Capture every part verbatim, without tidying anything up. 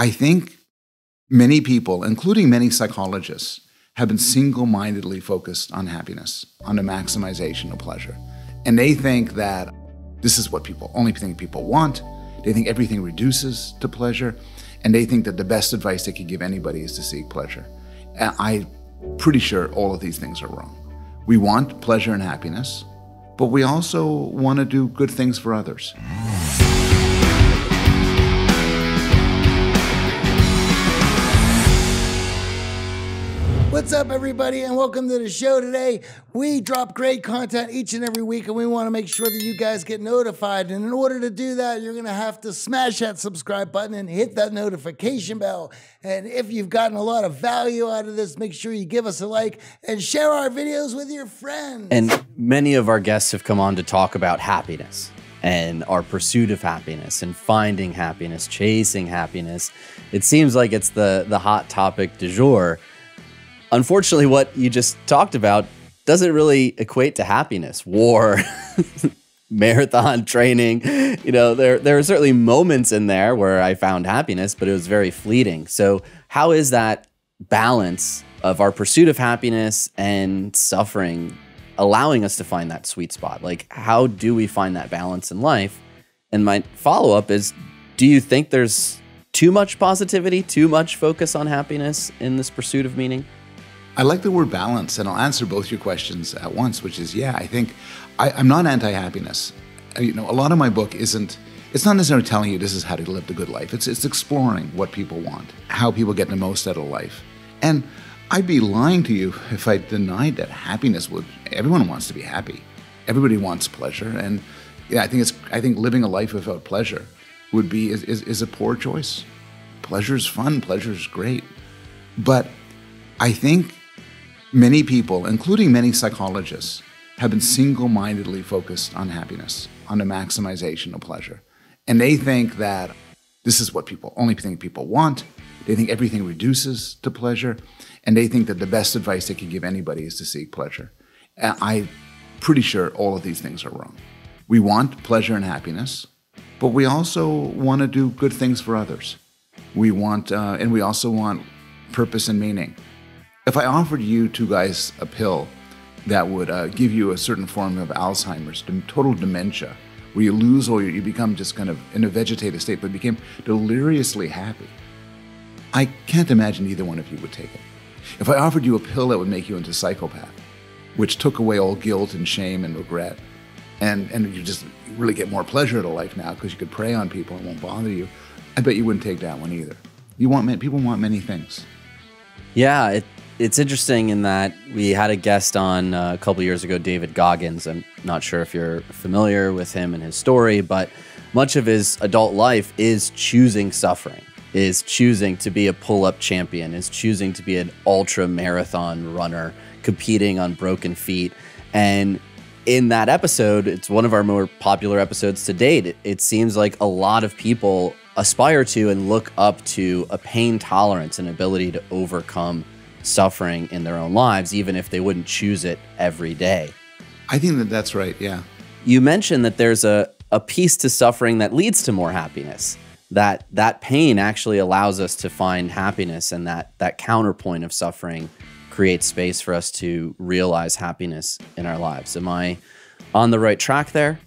I think many people, including many psychologists, have been single-mindedly focused on happiness, on the maximization of pleasure. And they think that this is what people, only thing people want. They think everything reduces to pleasure. And they think that the best advice they could give anybody is to seek pleasure. And I'm pretty sure all of these things are wrong. We want pleasure and happiness, but we also want to do good things for others. What's up, everybody, and welcome to the show today. We drop great content each and every week, and we want to make sure that you guys get notified. And in order to do that, you're going to have to smash that subscribe button and hit that notification bell. And if you've gotten a lot of value out of this, make sure you give us a like and share our videos with your friends. And many of our guests have come on to talk about happiness and our pursuit of happiness and finding happiness, chasing happiness. It seems like it's the, the hot topic du jour. Unfortunately, what you just talked about doesn't really equate to happiness. War, marathon training, you know, there, there are certainly moments in there where I found happiness, but it was very fleeting. So how is that balance of our pursuit of happiness and suffering allowing us to find that sweet spot? Like, how do we find that balance in life? And my follow-up is, do you think there's too much positivity, too much focus on happiness in this pursuit of meaning? I like the word balance, and I'll answer both your questions at once, which is, yeah, I think I, I'm not anti-happiness. You know, a lot of my book isn't, it's not necessarily telling you this is how to live the good life. It's, it's exploring what people want, how people get the most out of life. And I'd be lying to you if I denied that happiness would, everyone wants to be happy. Everybody wants pleasure. And yeah, I think it's, I think living a life without pleasure would be, is, is, is a poor choice. Pleasure's fun, pleasure's great. But I think many people, including many psychologists, have been single-mindedly focused on happiness, on the maximization of pleasure. And they think that this is what people, only thing people want. They think everything reduces to pleasure. And they think that the best advice they can give anybody is to seek pleasure. And I'm pretty sure all of these things are wrong. We want pleasure and happiness, but we also want to do good things for others. We want, uh, and we also want purpose and meaning. If I offered you two guys a pill that would uh, give you a certain form of Alzheimer's, total dementia, where you lose all your, you become just kind of in a vegetative state, but became deliriously happy, I can't imagine either one of you would take it. If I offered you a pill that would make you into a psychopath, which took away all guilt and shame and regret, and, and you just really get more pleasure out of life now because you could prey on people and it won't bother you, I bet you wouldn't take that one either. You want, people want many things. Yeah, it, it's interesting in that we had a guest on uh, a couple years ago, David Goggins. I'm not sure if you're familiar with him and his story, but much of his adult life is choosing suffering, is choosing to be a pull-up champion, is choosing to be an ultra marathon runner, competing on broken feet. And in that episode, it's one of our more popular episodes to date. It, it seems like a lot of people aspire to and look up to a pain tolerance and ability to overcome suffering in their own lives, even if they wouldn't choose it every day. I think that that's right, yeah. You mentioned that there's a, a piece to suffering that leads to more happiness, that that pain actually allows us to find happiness, and that, that counterpoint of suffering creates space for us to realize happiness in our lives. Am I on the right track there?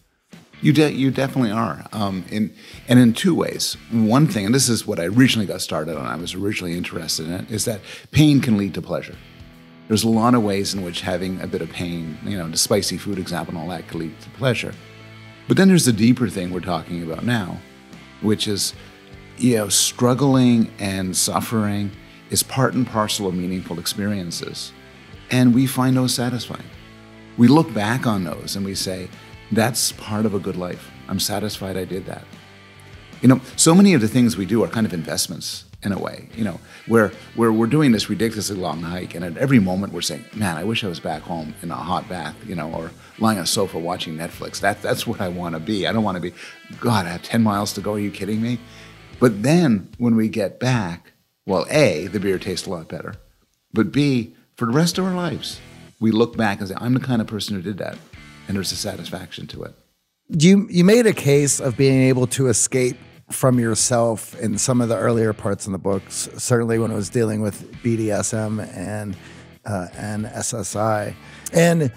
You, de you definitely are, um, in, and in two ways. One thing, and this is what I originally got started on, I was originally interested in it, is that pain can lead to pleasure. There's a lot of ways in which having a bit of pain, you know, the spicy food example and all that, can lead to pleasure. But then there's the deeper thing we're talking about now, which is, you know, struggling and suffering is part and parcel of meaningful experiences. And we find those satisfying. We look back on those and we say, that's part of a good life. I'm satisfied I did that. You know, so many of the things we do are kind of investments in a way, you know, where, where we're doing this ridiculously long hike, and at every moment we're saying, man, I wish I was back home in a hot bath, you know, or lying on a sofa watching Netflix. That, that's what I want to be. I don't want to be, God, I have ten miles to go. Are you kidding me? But then when we get back, well, A, the beer tastes a lot better. But B, for the rest of our lives, we look back and say, I'm the kind of person who did that. And there's a satisfaction to it. You, you made a case of being able to escape from yourself in some of the earlier parts in the books, certainly when I was dealing with B D S M and uh, and S S I. And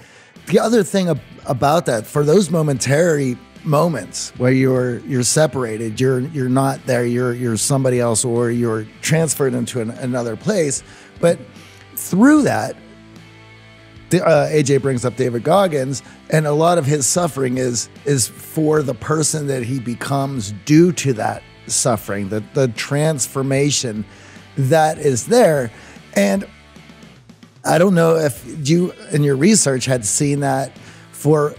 the other thing ab about that, for those momentary moments where you're you're separated, you're you're not there, you're you're somebody else, or you're transferred into an, another place. But through that, Uh, A J brings up David Goggins, and a lot of his suffering is is for the person that he becomes due to that suffering, the, the transformation that is there. And I don't know if you in your research had seen that for,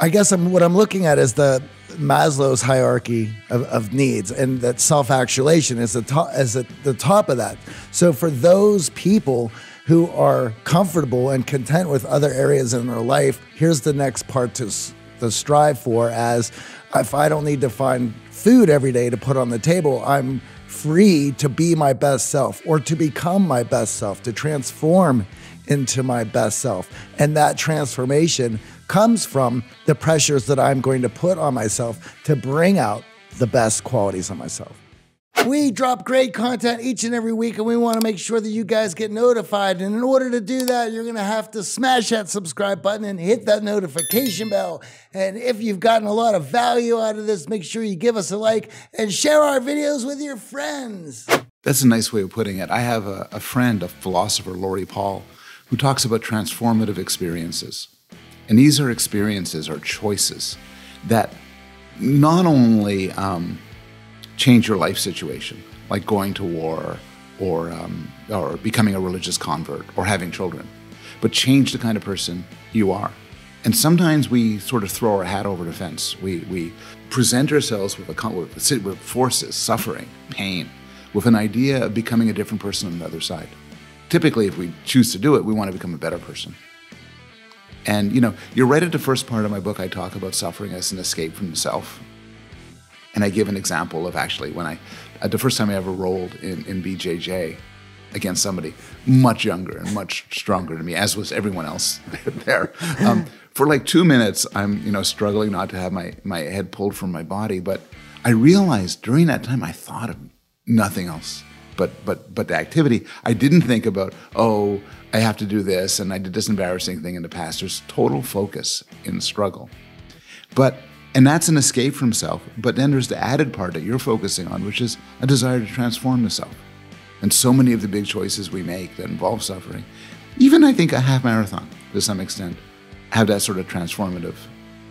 I guess I'm, what I'm looking at is the Maslow's hierarchy of, of needs, and that self-actualization is the top, is at the top of that. So for those people who are comfortable and content with other areas in their life, here's the next part to, to strive for, as if I don't need to find food every day to put on the table, I'm free to be my best self, or to become my best self, to transform into my best self. And that transformation comes from the pressures that I'm going to put on myself to bring out the best qualities of myself. We drop great content each and every week, and we want to make sure that you guys get notified. And in order to do that, you're going to have to smash that subscribe button and hit that notification bell. And if you've gotten a lot of value out of this, make sure you give us a like and share our videos with your friends. That's a nice way of putting it. I have a, a friend, a philosopher, Lori Paul, who talks about transformative experiences. And these are experiences or choices that not only... Um, change your life situation, like going to war or, um, or becoming a religious convert or having children, but change the kind of person you are. And sometimes we sort of throw our hat over the fence. We, we present ourselves with, a, with, with forces, suffering, pain, with an idea of becoming a different person on the other side. Typically, if we choose to do it, we want to become a better person. And you know, you're right at the first part of my book, I talk about suffering as an escape from the self. And I give an example of actually when I, uh, the first time I ever rolled in, in B J J against somebody much younger and much stronger than me, as was everyone else there. Um, for like two minutes, I'm you know struggling not to have my, my head pulled from my body. But I realized during that time, I thought of nothing else but, but, but the activity. I didn't think about, oh, I have to do this, and I did this embarrassing thing in the past. There's total focus in struggle. But And that's an escape from self. But then there's the added part that you're focusing on, which is a desire to transform the self. And so many of the big choices we make that involve suffering, even I think a half marathon to some extent, have that sort of transformative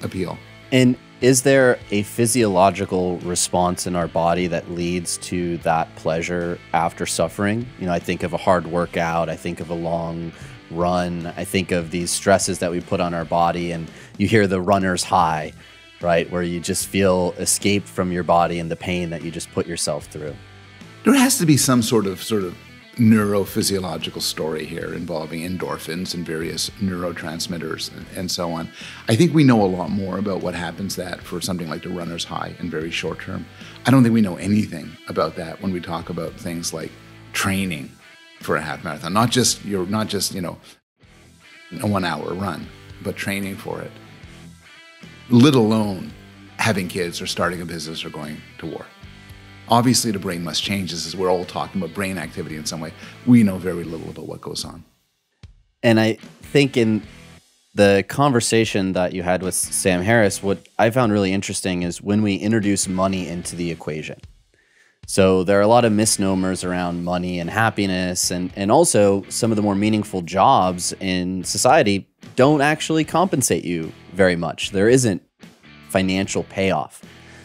appeal. And is there a physiological response in our body that leads to that pleasure after suffering? You know, I think of a hard workout, I think of a long run, I think of these stresses that we put on our body, and you hear the runner's high, right, where you just feel escape from your body and the pain that you just put yourself through. There has to be some sort of sort of neurophysiological story here involving endorphins and various neurotransmitters and, and so on. I think we know a lot more about what happens that for something like the runner's high in very short term. I don't think we know anything about that when we talk about things like training for a half marathon, not just you're not just you know a one hour run, but training for it. Let alone having kids or starting a business or going to war. Obviously, the brain must change. This is, we're all talking about brain activity in some way. We know very little about what goes on. And I think in the conversation that you had with Sam Harris, what I found really interesting is when we introduce money into the equation. So there are a lot of misnomers around money and happiness, and, and also some of the more meaningful jobs in society don't actually compensate you very much. There isn't financial payoff.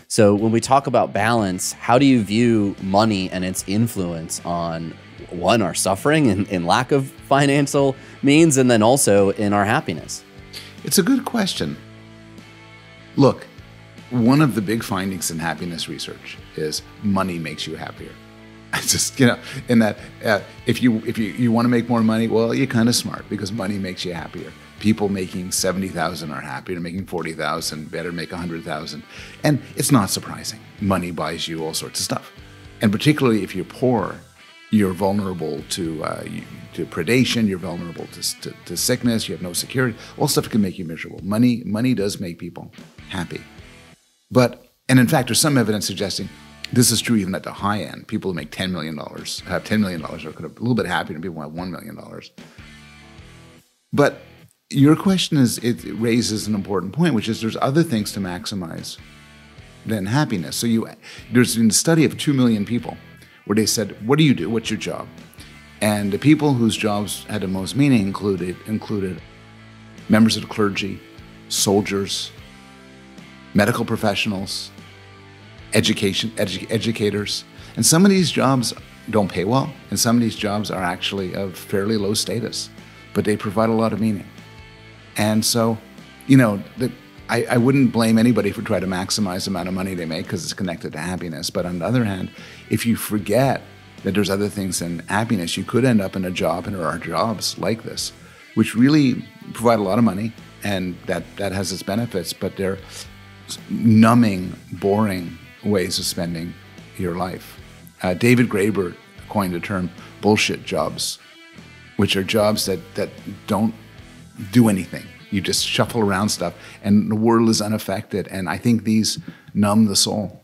So when we talk about balance, how do you view money and its influence on, one, our suffering and, and lack of financial means, and then also in our happiness? It's a good question. Look, one of the big findings in happiness research is money makes you happier. I just, you know, in that uh, if you if you, you want to make more money, well, you're kind of smart because money makes you happier. People making seventy thousand are happier, making forty thousand, better make one hundred thousand. And it's not surprising. Money buys you all sorts of stuff. And particularly if you're poor, you're vulnerable to, uh, to predation, you're vulnerable to, to, to sickness, you have no security. All stuff can make you miserable. Money, money does make people happy. But, and in fact, there's some evidence suggesting This is true even at the high end. People who make ten million dollars, have ten million dollars, are a little bit happier than people who have one million dollars. But your question is, it raises an important point, which is there's other things to maximize than happiness. So you, there's been a study of two million people where they said, what do you do? What's your job? And the people whose jobs had the most meaning included, included members of the clergy, soldiers, medical professionals, education, edu educators. And some of these jobs don't pay well, and some of these jobs are actually of fairly low status, but they provide a lot of meaning. And so, you know, the, I, I wouldn't blame anybody for trying to maximize the amount of money they make because it's connected to happiness. But on the other hand, if you forget that there's other things than happiness, you could end up in a job, and there are jobs like this, which really provide a lot of money, and that, that has its benefits, but they're numbing, boring ways of spending your life. Uh, David Graeber coined the term bullshit jobs, which are jobs that, that don't do anything. You just shuffle around stuff, and the world is unaffected, and I think these numb the soul.